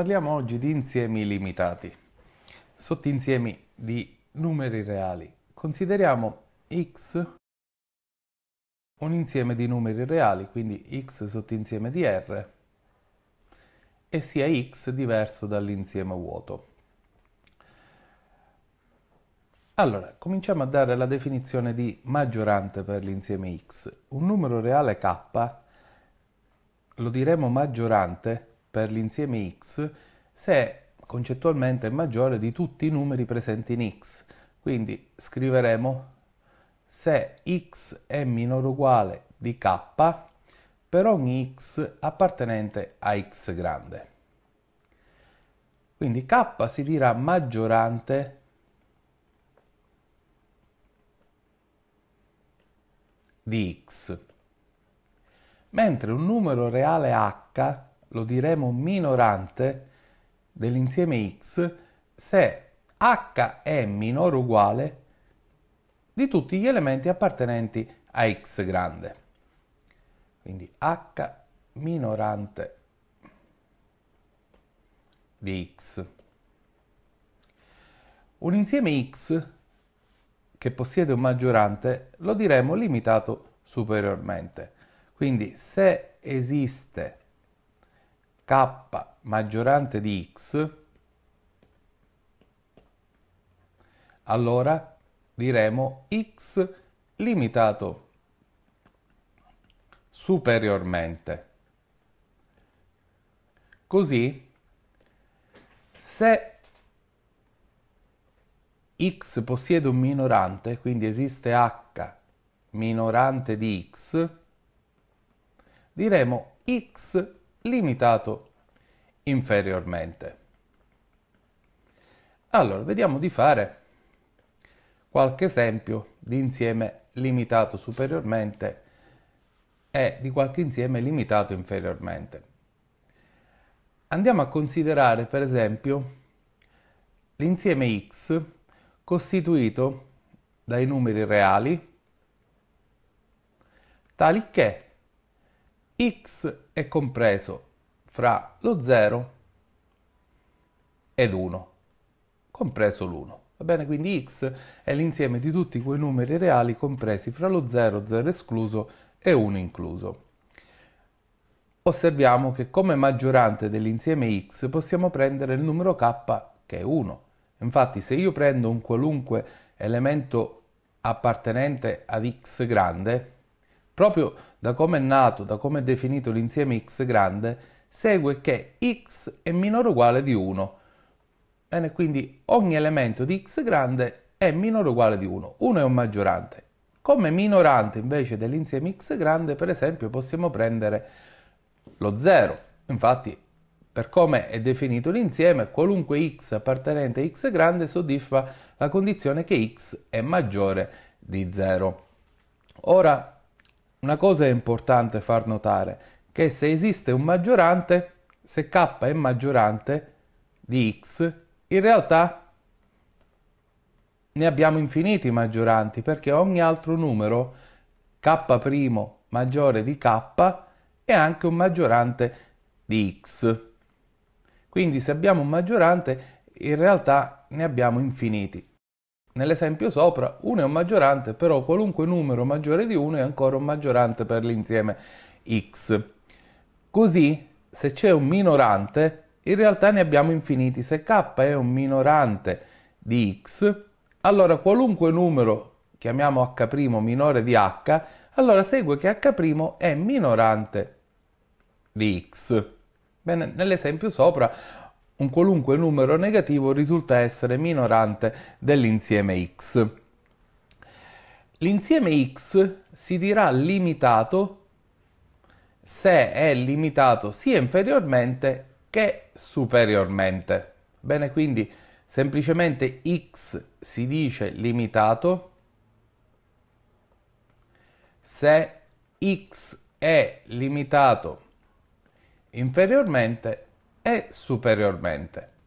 Parliamo oggi di insiemi limitati, sottinsiemi di numeri reali. Consideriamo x un insieme di numeri reali, quindi x sottinsieme di r, e sia x diverso dall'insieme vuoto. Allora, cominciamo a dare la definizione di maggiorante per l'insieme x. Un numero reale k lo diremo maggiorante per l'insieme x se concettualmente è maggiore di tutti i numeri presenti in x. Quindi scriveremo se x è minore o uguale di k per ogni x appartenente a x grande. Quindi k si dirà maggiorante di x, mentre un numero reale h lo diremo minorante dell'insieme x se h è minore o uguale di tutti gli elementi appartenenti a x grande. Quindi h minorante di x. Un insieme x che possiede un maggiorante lo diremo limitato superiormente. Quindi se esiste k maggiorante di x, allora diremo x limitato superiormente. Così, se x possiede un minorante, quindi esiste h minorante di x, diremo x limitato inferiormente. Allora, vediamo di fare qualche esempio di insieme limitato superiormente e di qualche insieme limitato inferiormente. Andiamo a considerare, per esempio, l'insieme x costituito dai numeri reali tali che x è compreso fra lo 0 ed 1, compreso l'1. Va bene, quindi x è l'insieme di tutti quei numeri reali compresi fra lo 0, 0 escluso e 1 incluso. Osserviamo che come maggiorante dell'insieme x possiamo prendere il numero k che è 1. Infatti, se io prendo un qualunque elemento appartenente ad x grande, proprio da come è nato, da come è definito l'insieme x grande, segue che x è minore o uguale di 1. Bene, quindi ogni elemento di x grande è minore o uguale di 1. 1 è un maggiorante. Come minorante invece dell'insieme x grande, per esempio, possiamo prendere lo 0. Infatti, per come è definito l'insieme, qualunque x appartenente a x grande soddisfa la condizione che x è maggiore di 0. Ora, una cosa è importante far notare, che se esiste un maggiorante, se k è maggiorante di x, in realtà ne abbiamo infiniti maggioranti, perché ogni altro numero k' maggiore di k è anche un maggiorante di x. Quindi se abbiamo un maggiorante, in realtà ne abbiamo infiniti. Nell'esempio sopra 1 è un maggiorante, però qualunque numero maggiore di 1 è ancora un maggiorante per l'insieme x. Così, se c'è un minorante, in realtà ne abbiamo infiniti. Se k è un minorante di x, allora qualunque numero, chiamiamo h' minore di h, allora segue che h' è minorante di x. Bene, nell'esempio sopra un qualunque numero negativo risulta essere minorante dell'insieme x. L'insieme x si dirà limitato se è limitato sia inferiormente che superiormente. Bene, quindi semplicemente x si dice limitato se x è limitato inferiormente e superiormente.